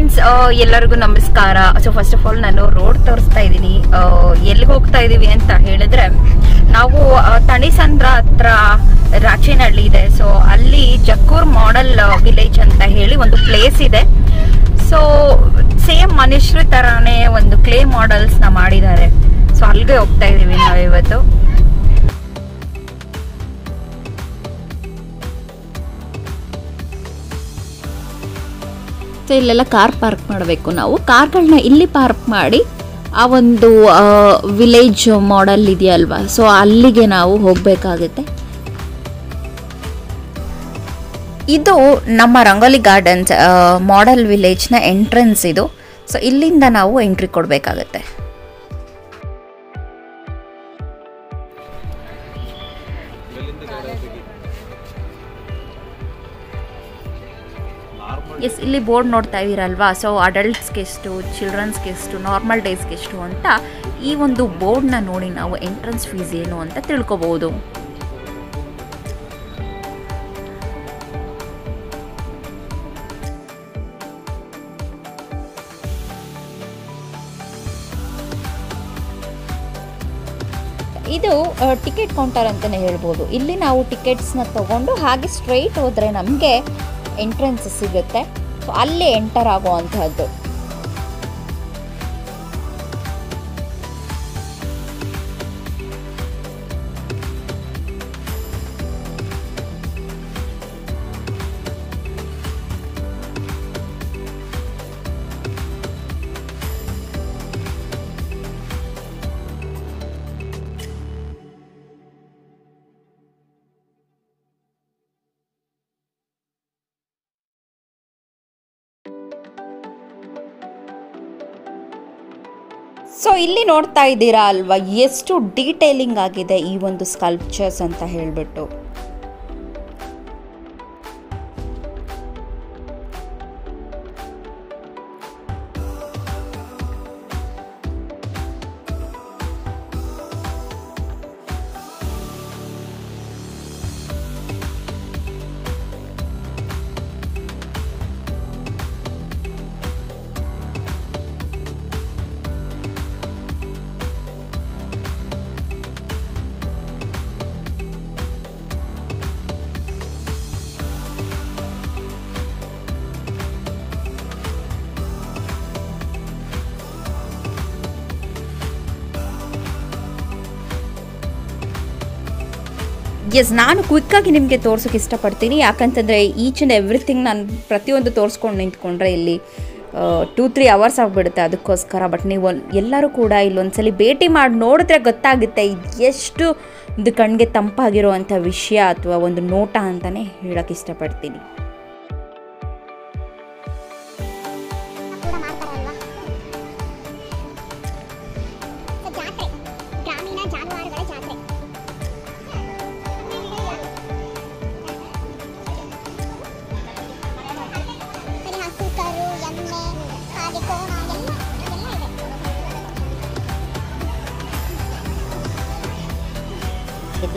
friends, ಎಲ್ಲರಿಗೂ ನಮಸ್ಕಾರ. So first of all, ನಾನು ರೋಡ್ ತೋರಿಸ್ತಾ ಇದೀನಿ. ಎಲ್ಲಿಗೆ ಹೋಗ್ತಾ ಇದೀವಿ ಅಂತ ಹೇಳಿದ್ರೆ, ನಾವು ತಣಿಸಂದ್ರ ಹತ್ರ ರಾಚೇನಹಳ್ಳಿ ಇದೆ. ಸೊ ಅಲ್ಲಿ ಜಕ್ಕೂರ್ ಮಾಡೆಲ್ ವಿಲೇಜ್ ಅಂತ ಹೇಳಿ ಒಂದು ಪ್ಲೇಸ್ ಇದೆ. ಸೊ ಸೇಮ್ ಮನುಷ್ಯರ ತರಾನೇ ಒಂದು ಕ್ಲೇ ಮಾಡೆಲ್ಸ್ ನ ಮಾಡಿದ್ದಾರೆ. ಸೊ ಅಲ್ಲಿಗೆ ಹೋಗ್ತಾ ಇದೀವಿ ನಾವು ಇವತ್ತು. ಇಲ್ಲೆಲ್ಲ ಕಾರ್ ಪಾರ್ಕ್ ಮಾಡಬೇಕು ನಾವು. ಕಾರ್ಗಳನ್ನ ಇಲ್ಲಿ ಪಾರ್ಕ್ ಮಾಡಿ ಆ ಒಂದು ವಿಲೇಜ್ ಮಾಡೆಲ್ ಇದೆಯಲ್ವಾ, ಸೊ ಅಲ್ಲಿಗೆ ನಾವು ಹೋಗಬೇಕಾಗುತ್ತೆ. ಇದು ನಮ್ಮ ರಂಗೋಲಿ ಗಾರ್ಡನ್ಸ್ ಮಾಡೆಲ್ ವಿಲೇಜ್ನ ಎಂಟ್ರೆನ್ಸ್ ಇದು. ಸೊ ಇಲ್ಲಿಂದ ನಾವು ಎಂಟ್ರಿ ಕೊಡಬೇಕಾಗುತ್ತೆ. ಎಸ್, ಇಲ್ಲಿ ಬೋರ್ಡ್ ನೋಡ್ತಾ ಇದ್ದೀರಲ್ವಾ. ಸೊ ಅಡಲ್ಟ್ಸ್ಗೆ ಎಷ್ಟು, ಚಿಲ್ಡ್ರನ್ಸ್ಗೆ ಎಷ್ಟು, ನಾರ್ಮಲ್ ಡೇಸ್ಗೆ ಎಷ್ಟು ಅಂತ ಈ ಒಂದು ಬೋರ್ಡ್ನ ನೋಡಿ ನಾವು ಎಂಟ್ರೆನ್ಸ್ ಫೀಸ್ ಏನು ಅಂತ ತಿಳ್ಕೊಬೋದು. ಇದು ಟಿಕೆಟ್ ಕೌಂಟರ್ ಅಂತಲೇ ಹೇಳ್ಬೋದು. ಇಲ್ಲಿ ನಾವು ಟಿಕೆಟ್ಸ್ನ ತಗೊಂಡು ಹಾಗೆ ಸ್ಟ್ರೈಟ್ ಹೋದರೆ ನಮಗೆ ಎಂಟ್ರೆನ್ಸ್ ಸಿಗುತ್ತೆ. ಸೊ ಅಲ್ಲೇ ಎಂಟರ್ ಆಗುವಂತಹದ್ದು. ಸೊ ಇಲ್ಲಿ ನೋಡ್ತಾ ಇದ್ದೀರಾ ಅಲ್ವಾ, ಎಷ್ಟು ಡೀಟೇಲಿಂಗ್ ಆಗಿದೆ ಈ ಒಂದು ಸ್ಕಲ್ಪ್ಚರ್ಸ್ ಅಂತ ಹೇಳಿಬಿಟ್ಟು. ಎಸ್, ನಾನು ಕ್ವಿಕ್ಕಾಗಿ ನಿಮಗೆ ತೋರಿಸೋಕ್ಕೆ ಇಷ್ಟಪಡ್ತೀನಿ. ಯಾಕಂತಂದರೆ ಈಚ್ ಆ್ಯಂಡ್ ಎವ್ರಿಥಿಂಗ್ ನಾನು ಪ್ರತಿಯೊಂದು ತೋರಿಸ್ಕೊಂಡು ನಿಂತ್ಕೊಂಡ್ರೆ ಇಲ್ಲಿ 2-3 ಅವರ್ಸ್ ಆಗಿಬಿಡುತ್ತೆ. ಅದಕ್ಕೋಸ್ಕರ ಬಟ್ ನೀವು ಎಲ್ಲರೂ ಕೂಡ ಇಲ್ಲೊಂದ್ಸಲಿ ಭೇಟಿ ಮಾಡಿ ನೋಡಿದ್ರೆ ಗೊತ್ತಾಗುತ್ತೆ ಎಷ್ಟು ಒಂದು ಕಣ್ಗೆ ತಂಪಾಗಿರೋವಂಥ ವಿಷಯ ಅಥವಾ ಒಂದು ನೋಟ ಅಂತಲೇ ಹೇಳೋಕ್ಕೆ ಇಷ್ಟಪಡ್ತೀನಿ.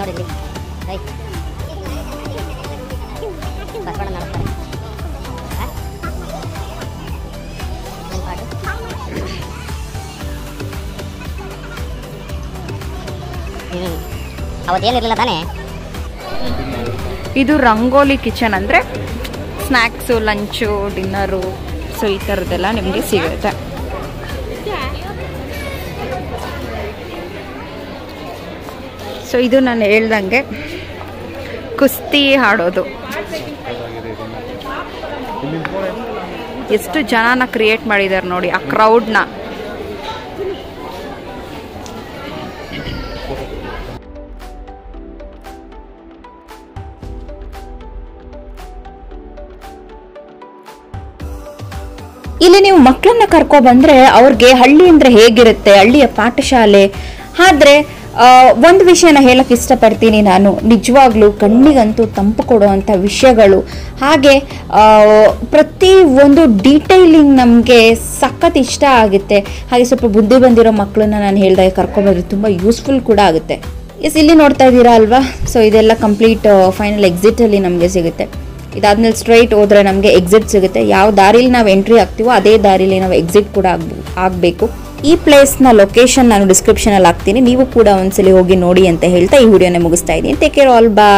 ನೋಡಿ ರೈಟ್ ಬರ್ಬೋಣ ಮಾಡ್ತಾರೆ. ಅವತ್ತೇನಿರಲಿಲ್ಲ ತಾನೇ. ಇದು ರಂಗೋಲಿ ಕಿಚನ್ ಅಂದರೆ ಸ್ನ್ಯಾಕ್ಸು, ಲಂಚು, ಡಿನ್ನರು, ಸೊ ಈ ಥರದ್ದೆಲ್ಲ ನಿಮಗೆ ಸಿಗುತ್ತೆ. ಸೊ ಇದು ನಾನು ಹೇಳ್ದಂಗೆ ಕುಸ್ತಿ ಹಾಡೋದು, ಎಷ್ಟು ಜನನ ಕ್ರಿಯೇಟ್ ಮಾಡಿದ್ದಾರೆ ನೋಡಿ ಆ ಕ್ರೌಡ್ನ. ಇಲ್ಲಿ ನೀವು ಮಕ್ಕಳನ್ನ ಕರ್ಕೊಬಂದ್ರೆ ಅವ್ರಿಗೆ ಹಳ್ಳಿ ಅಂದ್ರೆ ಹೇಗಿರುತ್ತೆ, ಹಳ್ಳಿಯ ಪಾಠಶಾಲೆ. ಆದ್ರೆ ಒಂದು ವಿಷಯನ ಹೇಳಕ್ಕೆ ಇಷ್ಟಪಡ್ತೀನಿ ನಾನು, ನಿಜವಾಗ್ಲೂ ಕಣ್ಣಿಗಂತೂ ತಂಪು ಕೊಡುವಂಥ ವಿಷಯಗಳು. ಹಾಗೆ ಪ್ರತಿ ಒಂದು ಡೀಟೈಲಿಂಗ್ ನಮಗೆ ಸಖತ್ ಇಷ್ಟ ಆಗುತ್ತೆ. ಹಾಗೆ ಸ್ವಲ್ಪ ಬುದ್ಧಿ ಬಂದಿರೋ ಮಕ್ಕಳನ್ನ ನಾನು ಹೇಳಿದಾಗ ಕರ್ಕೊಂಡ್ಬಂದ್ರೆ ತುಂಬ ಯೂಸ್ಫುಲ್ ಕೂಡ ಆಗುತ್ತೆ. ಎಸ್, ಇಲ್ಲಿ ನೋಡ್ತಾ ಇದ್ದೀರಾ ಅಲ್ವಾ. ಸೊ ಇದೆಲ್ಲ ಕಂಪ್ಲೀಟ್ ಫೈನಲ್ ಎಕ್ಸಿಟಲ್ಲಿ ನಮಗೆ ಸಿಗುತ್ತೆ. ಇದಾದ್ಮೇಲೆ ಸ್ಟ್ರೈಟ್ ಹೋದರೆ ನಮಗೆ ಎಕ್ಸಿಟ್ ಸಿಗುತ್ತೆ. ಯಾವ ದಾರಿಲಿ ನಾವು ಎಂಟ್ರಿ ಆಗ್ತೀವೋ ಅದೇ ದಾರಿಲಿ ನಾವು ಎಕ್ಸಿಟ್ ಕೂಡ ಆಗಬೇಕು. ಈ ಪ್ಲೇಸ್ನ ಲೊಕೇಶನ್ ನಾನು ಡಿಸ್ಕ್ರಿಪ್ಷನಲ್ಲಿ ಹಾಕ್ತೀನಿ, ನೀವು ಕೂಡ ಒಂದ್ಸಲಿ ಹೋಗಿ ನೋಡಿ ಅಂತ ಹೇಳ್ತಾ ಈ ವಿಡಿಯೋನೇ ಮುಗಿಸ್ತಾ ಇದ್ದೀನಿ. ಟೇಕ್ ಕೇರ್, ಆಲ್ ಬಾಯ್.